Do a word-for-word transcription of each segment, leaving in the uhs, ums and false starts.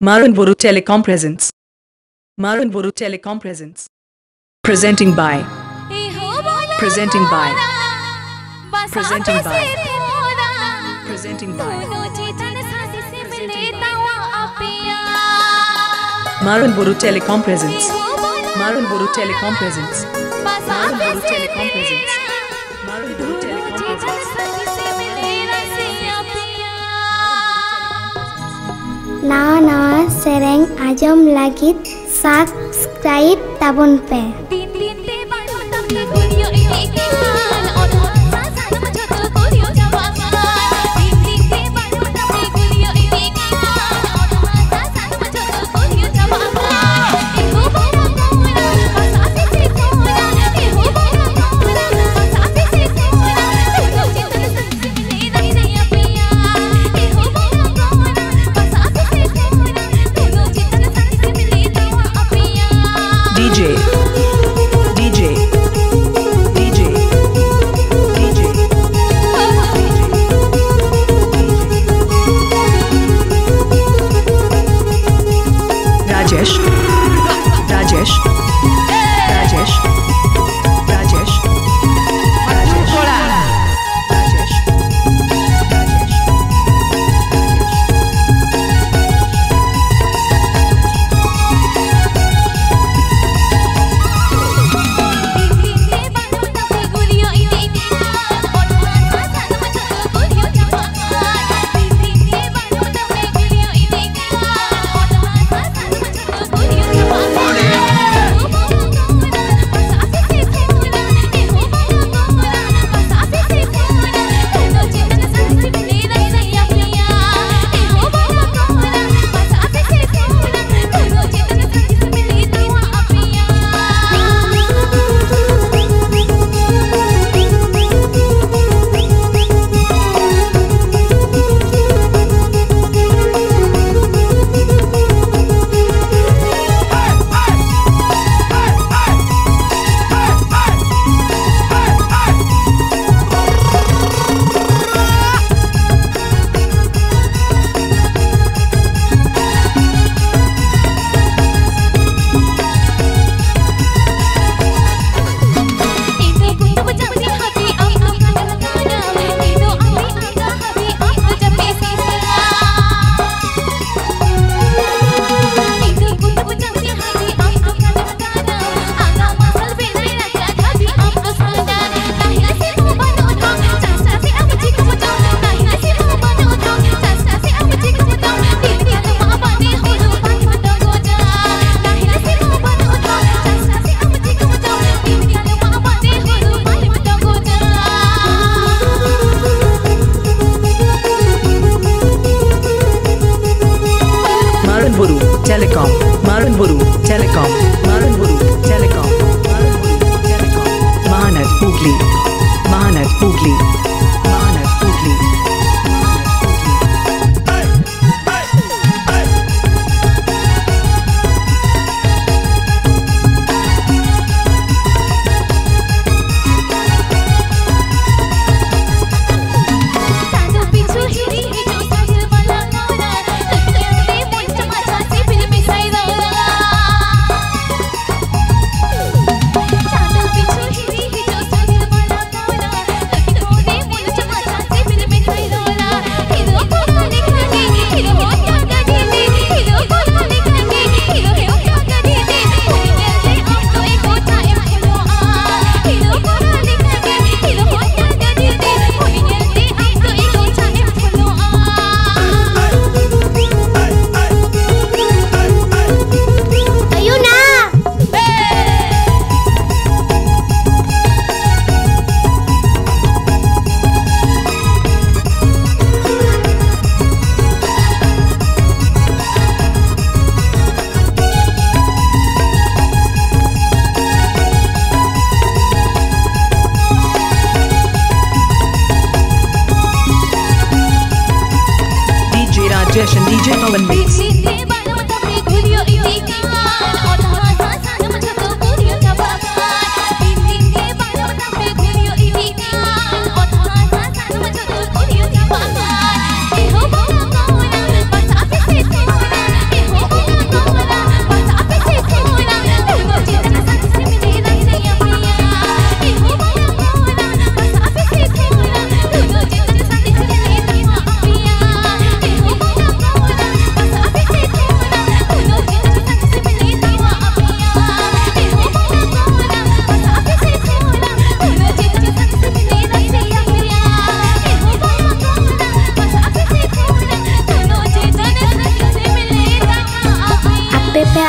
Marang Buru Telecom presents. Marang Buru Telecom presents. Presenting by. Presenting by. Presenting by. Presenting by. Marang Buru Telecom presents. Marang Buru Telecom presents. Marang Buru Telecom presents. Marang Buru Telecom presents. Na na sereng ajam lagit subscribe tabun pe. DJ, DJ, DJ, DJ, Rajesh, Rajesh, Rajesh, Rajesh, Telecom, Marang Buru Telecom, Marang Buru Telecom, Marang Buru Telecom, Mahanad Hooghly, Mahanad Hooghly, Mahanad Hooghly. Come on.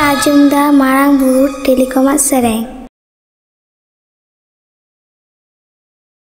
D J Ajunda Marang Buru Telecom at Serang.